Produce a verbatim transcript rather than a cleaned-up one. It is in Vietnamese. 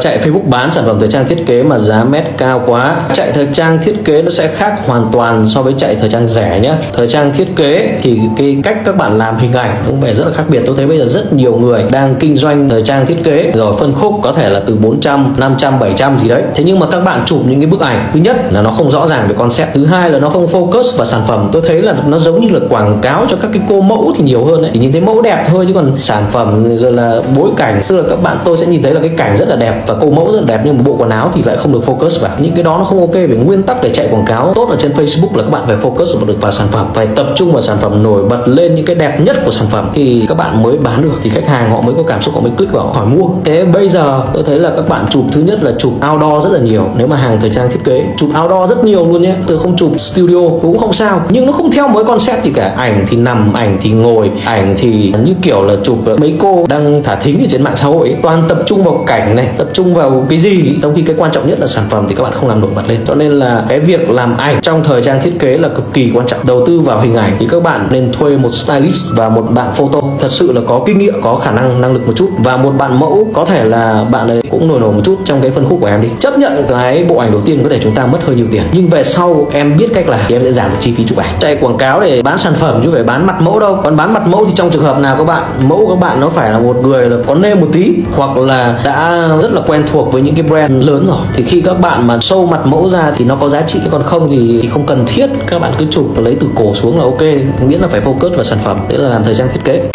Chạy Facebook bán sản phẩm thời trang thiết kế mà giá mét cao quá. Chạy thời trang thiết kế nó sẽ khác hoàn toàn so với chạy thời trang rẻ nhé. Thời trang thiết kế thì cái cách các bạn làm hình ảnh cũng phải rất là khác biệt. Tôi thấy bây giờ rất nhiều người đang kinh doanh thời trang thiết kế rồi phân khúc có thể là từ bốn trăm, năm trăm, bảy trăm gì đấy. Thế nhưng mà các bạn chụp những cái bức ảnh, thứ nhất là nó không rõ ràng về concept, thứ hai là nó không focus vào sản phẩm. Tôi thấy là nó giống như là quảng cáo cho các cái cô mẫu thì nhiều hơn đấy, thì nhìn thấy mẫu đẹp thôi, chứ còn sản phẩm rồi là bối cảnh, tức là các bạn tôi sẽ nhìn thấy là cái cảnh rất là đẹp và cô mẫu rất đẹp nhưng một bộ quần áo thì lại không được focus vào. Những cái đó nó không ok. Về nguyên tắc để chạy quảng cáo tốt ở trên Facebook là các bạn phải focus vào được vào sản phẩm, phải tập trung vào sản phẩm, nổi bật lên những cái đẹp nhất của sản phẩm thì các bạn mới bán được, thì khách hàng họ mới có cảm xúc, họ mới click vào, họ hỏi mua. Thế bây giờ tôi thấy là các bạn chụp, thứ nhất là chụp outdoor rất là nhiều, nếu mà hàng thời trang thiết kế chụp outdoor rất nhiều luôn nhé. Tôi không chụp studio cũng không sao, nhưng nó không theo mấy concept gì cả. Ảnh thì nằm, ảnh thì ngồi, ảnh thì như kiểu là chụp mấy cô đang thả thính ở trên mạng xã hội ấy. Toàn tập trung vào cảnh này, tập trung vào cái gì, trong khi cái quan trọng nhất là sản phẩm thì các bạn không làm nổi bật lên. Cho nên là cái việc làm ảnh trong thời trang thiết kế là cực kỳ quan trọng. Đầu tư vào hình ảnh thì các bạn nên thuê một stylist và một bạn photo thật sự là có kinh nghiệm, có khả năng, năng lực một chút, và một bạn mẫu có thể là bạn ấy cũng nổi nổi một chút trong cái phân khúc của em đi. Chấp nhận cái bộ ảnh đầu tiên có thể chúng ta mất hơi nhiều tiền, nhưng về sau em biết cách làm thì em sẽ giảm được chi phí chụp ảnh. Chạy quảng cáo để bán sản phẩm chứ phải bán mặt mẫu đâu. Còn bán mặt mẫu thì trong trường hợp nào các bạn mẫu các bạn nó phải là một người là có nêm một tí, hoặc là đã rất là quen thuộc với những cái brand lớn rồi, thì khi các bạn mà show mặt mẫu ra thì nó có giá trị, còn không thì, thì không cần thiết. Các bạn cứ chụp và lấy từ cổ xuống là ok, miễn là phải focus vào sản phẩm. Đấy là làm thời trang thiết kế.